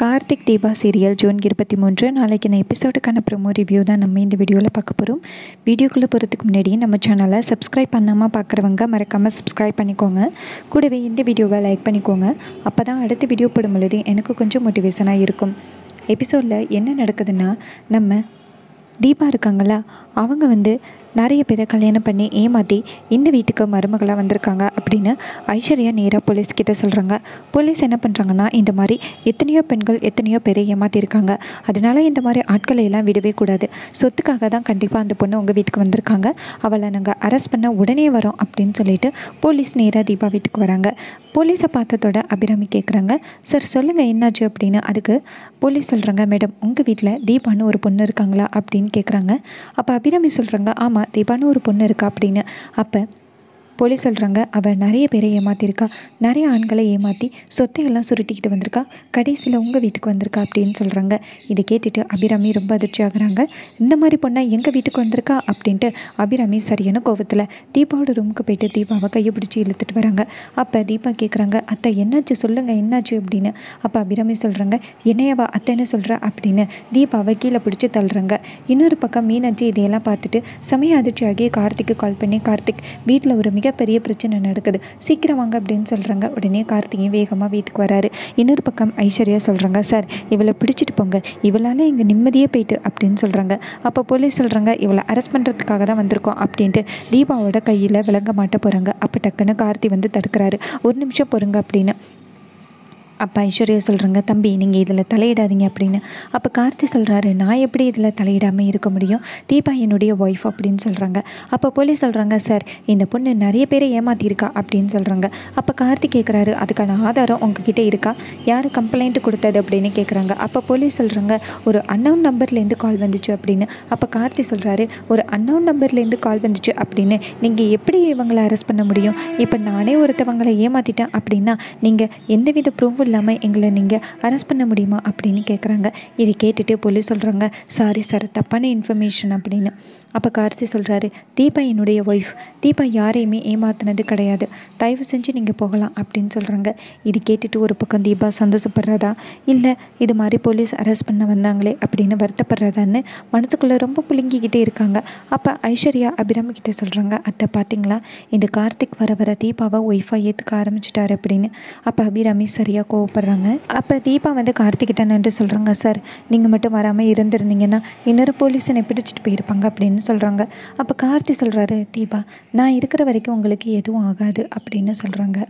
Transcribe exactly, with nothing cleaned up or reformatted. Karthik Deepa serial जून இருபத்தி மூன்று நாளைக்கு நான் எபிசோடுக்கான ப்ரோமோ ரிவ்யூ தான் நம்ம இந்த வீடியோவில் பார்க்க போகிறோம். வீடியோக்குள்ளே போகிறதுக்கு முன்னாடி நம்ம சேனலை சப்ஸ்கிரைப் பண்ணாமல் பார்க்குறவங்க மறக்காமல் சப்ஸ்கிரைப் பண்ணிக்கோங்க. கூடவே இந்த வீடியோவை லைக் பண்ணிக்கோங்க. அப்போ தான் அடுத்த வீடியோ போடும்பொழுது எனக்கு கொஞ்சம் மோட்டிவேஷனாக இருக்கும். எபிசோடில் என்ன நடக்குதுன்னா, நம்ம தீபா இருக்காங்களா, அவங்க வந்து நிறைய பேரை கல்யாணம் பண்ணி ஏமாற்றி இந்த வீட்டுக்கு மருமகளாக வந்திருக்காங்க அப்படின்னு ஐஸ்வர்யா நேராக போலீஸ்கிட்ட சொல்கிறாங்க. போலீஸ் என்ன பண்ணுறாங்கன்னா, இந்த மாதிரி எத்தனையோ பெண்கள் எத்தனையோ பேரை ஏமாற்றிருக்காங்க, அதனால் இந்த மாதிரி ஆட்களை எல்லாம் விடவே கூடாது, சொத்துக்காக தான் கண்டிப்பாக அந்த பொண்ணு உங்கள் வீட்டுக்கு வந்திருக்காங்க, அவளை நாங்கள் அரெஸ்ட் பண்ண உடனே வரோம் அப்படின்னு சொல்லிட்டு போலீஸ் நேராக தீபா வீட்டுக்கு வராங்க. போலீஸை பார்த்ததோட அபிராமி கேட்குறாங்க, சார் சொல்லுங்கள் என்னாச்சு அப்படின்னு. அதுக்கு போலீஸ் சொல்கிறாங்க, மேடம் உங்கள் வீட்டில் தீபான்னு ஒரு பொண்ணு இருக்காங்களா அப்படின்னு கேட்குறாங்க. அப்போ அபிராமி சொல்கிறாங்க, ஆமாம் தீபான்னு ஒரு பொண்ணு இருக்கா அப்படின்னு. அப்போ போலீஸ் சொல்கிறாங்க, அவள் நிறைய பேரை ஏமாற்றிருக்கா, நிறைய ஆண்களை ஏமாற்றி சொத்தையெல்லாம் சுருட்டிக்கிட்டு வந்திருக்கா, கடைசியில் உங்கள் வீட்டுக்கு வந்திருக்கா அப்படின்னு சொல்கிறாங்க. இதை கேட்டுட்டு அபிராமி ரொம்ப அதிர்ச்சி ஆகுறாங்க. இந்த மாதிரி பொண்ணா எங்கள் வீட்டுக்கு வந்திருக்கா அப்படின்ட்டு அபிராமி சரியான கோபத்தில் தீபாவோட ரூமுக்கு போயிட்டு தீபாவை கையை பிடிச்சி இழுத்துட்டு வராங்க. அப்போ தீபா கேட்குறாங்க, அத்தை என்னாச்சு சொல்லுங்கள் என்னாச்சு அப்படின்னு. அப்போ அபிராமி சொல்கிறாங்க, என்னையவா அத்தை என்ன சொல்கிற அப்படின்னு தீபாவை கீழே பிடிச்சி தள்ளுறாங்க. இன்னொரு பக்கம் மீனாட்சி இதையெல்லாம் பார்த்துட்டு சமய அதிர்ச்சியாகி கார்த்திக்கு கால் பண்ணி, கார்த்திக் வீட்டில் ஒரு பெரிய பிரச்சனை நடக்குது, சீக்கிரம் வாங்க அப்படின்னு சொல்கிறாங்க. உடனே கார்த்திகையும் வேகமாக வீட்டுக்கு வராரு. இன்னொரு பக்கம் ஐஸ்வர்யா சொல்கிறாங்க, சார் இவளை பிடிச்சிட்டு போங்க, இவளால் இங்கே நிம்மதியே போயிட்டு அப்படின்னு சொல்கிறாங்க. அப்போ போலீஸ் சொல்கிறாங்க, இவளை அரெஸ்ட் பண்ணுறதுக்காக தான் வந்திருக்கோம் அப்படின்ட்டு தீபாவோட கையில் விளங்க மாட்ட போகிறாங்க. அப்போ டக்குன்னு கார்த்தி வந்து தடுக்கிறாரு, ஒரு நிமிஷம் பொறுங்க அப்படின்னு. அப்போ ஐஸ்வர்யா சொல்கிறாங்க, தம்பி நீங்கள் இதில் தலையிடாதீங்க அப்படின்னு. அப்போ கார்த்தி சொல்கிறாரு, நான் எப்படி இதில் தலையிடாமல் இருக்க முடியும், தீபா என்னுடைய ஒய்ஃப் அப்படின்னு சொல்கிறாங்க. அப்போ போலீஸ் சொல்கிறாங்க, சார் இந்த பொண்ணு நிறைய பேரை ஏமாற்றிருக்கா அப்படின்னு சொல்கிறாங்க. அப்போ கார்த்தி கேட்குறாரு, அதுக்கான ஆதாரம் உங்ககிட்ட இருக்கா, யார் கம்ப்ளைண்ட் கொடுத்தது அப்படின்னு கேட்குறாங்க. அப்போ போலீஸ் சொல்கிறாங்க, ஒரு அன்னவுன் நம்பர்லேருந்து கால் வந்துச்சு அப்படின்னு. அப்போ கார்த்தி சொல்கிறாரு, ஒரு அன்னவுன் நம்பர்லேருந்து கால் வந்துச்சு அப்படின்னு நீங்கள் எப்படி இவங்களை அரெஸ்ட் பண்ண முடியும், இப்போ நானே ஒருத்தவங்களை ஏமாற்றிட்டேன் அப்படின்னா நீங்கள் எந்தவித ப்ரூஃப் இல்லாமல் எங்களை நீங்கள் அரெஸ்ட் பண்ண முடியுமா அப்படின்னு கேட்குறாங்க. இதை கேட்டுட்டு போலீஸ் சொல்கிறாங்க, சாரி சார் தப்பான இன்ஃபர்மேஷன் அப்படின்னு. அப்போ கார்த்தி சொல்கிறாரு, தீபா என்னுடைய ஒய்ஃப், தீபா யாரையுமே ஏமாத்தினது கிடையாது, தயவு செஞ்சு நீங்கள் போகலாம் அப்படின்னு சொல்கிறாங்க. இது கேட்டுட்டு ஒரு பக்கம் தீபா சந்தோஷப்படுறதா, இல்லை இது மாதிரி போலீஸ் அரெஸ்ட் பண்ண வந்தாங்களே அப்படின்னு வருத்தப்படுறதான்னு மனசுக்குள்ளே ரொம்ப புழுங்கிக்கிட்டே இருக்காங்க. அப்போ ஐஸ்வர்யா அபிராமி கிட்டே சொல்கிறாங்க, அத்தை பார்த்தீங்களா இந்த கார்த்திக் வர வர தீபாவை ஒய்ஃபாக ஏற்றுக்க ஆரம்பிச்சிட்டாரு அப்படின்னு. அப்போ அபிராமி சரியாக கோவப்படுறாங்க. அப்போ தீபா வந்து கார்த்திகிட்ட நின்று சொல்கிறாங்க, சார் நீங்கள் மட்டும் வராமல் இருந்திருந்தீங்கன்னா இன்னொரு போலீஸ் என்னை பிடிச்சிட்டு போயிருப்பாங்க அப்படின்னு சொல்கிறாங்க. அப்போ கார்த்தி சொல்கிறாரு, தீபா நான் இருக்கிற வரைக்கும் உங்களுக்கு எதுவும் ஆகாது அப்படின்னு சொல்கிறாங்க.